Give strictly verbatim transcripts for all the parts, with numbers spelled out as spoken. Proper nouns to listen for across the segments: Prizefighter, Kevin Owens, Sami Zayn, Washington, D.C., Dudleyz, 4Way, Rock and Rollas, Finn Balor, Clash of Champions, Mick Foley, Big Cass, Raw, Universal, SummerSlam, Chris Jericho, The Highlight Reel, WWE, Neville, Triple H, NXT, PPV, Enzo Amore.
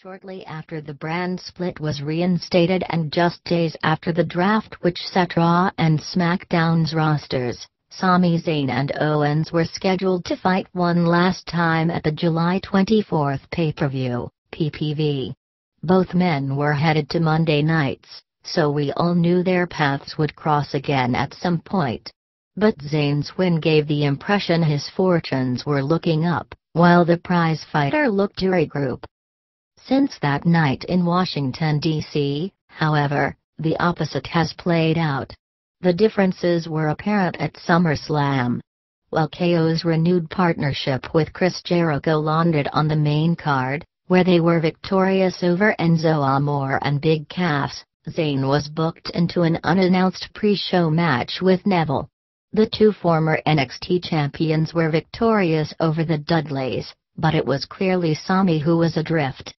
Shortly after the brand split was reinstated and just days after the draft which set Raw and SmackDown's rosters, Sami Zayn and Owens were scheduled to fight one last time at the July twenty-fourth pay-per-view, P P V. Both men were headed to Monday nights, so we all knew their paths would cross again at some point. But Zayn's win gave the impression his fortunes were looking up, while the prize fighter looked to regroup. Since that night in Washington, D C, however, the opposite has played out. The differences were apparent at SummerSlam. While K O's renewed partnership with Chris Jericho landed on the main card, where they were victorious over Enzo Amore and Big Cass, Zayn was booked into an unannounced pre-show match with Neville. The two former N X T champions were victorious over the Dudleyz, but it was clearly Sami who was adrift.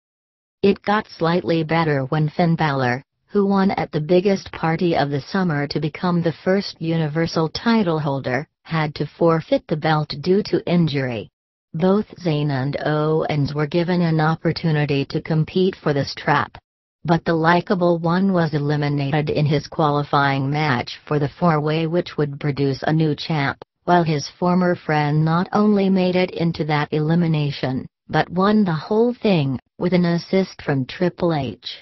It got slightly better when Finn Balor, who won at the biggest party of the summer to become the first Universal title holder, had to forfeit the belt due to injury. Both Zayn and Owens were given an opportunity to compete for the strap. But the likable one was eliminated in his qualifying match for the four-way which would produce a new champ, while his former friend not only made it into that elimination, but won the whole thing, with an assist from Triple H.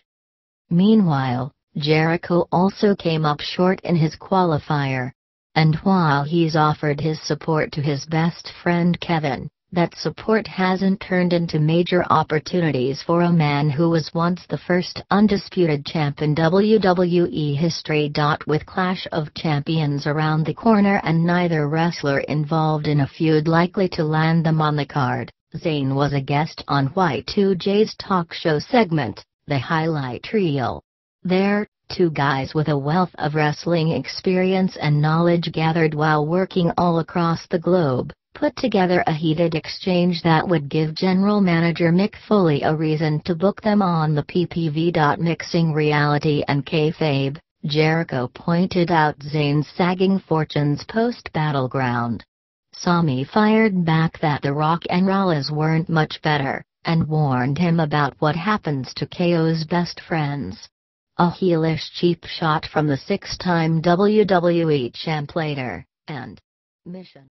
Meanwhile, Jericho also came up short in his qualifier. And while he's offered his support to his best friend Kevin, that support hasn't turned into major opportunities for a man who was once the first undisputed champ in W W E history. With Clash of Champions around the corner and neither wrestler involved in a feud likely to land them on the card, Zayn was a guest on Y two J's talk show segment, The Highlight Reel. There, two guys with a wealth of wrestling experience and knowledge gathered while working all across the globe, put together a heated exchange that would give general manager Mick Foley a reason to book them on the P P V. Mixing reality and kayfabe, Jericho pointed out Zayn's sagging fortunes post-Battleground. Sami fired back that the Rock and Rollas weren't much better, and warned him about what happens to K O's best friends. A heelish cheap shot from the six-time W W E champ later, and mission.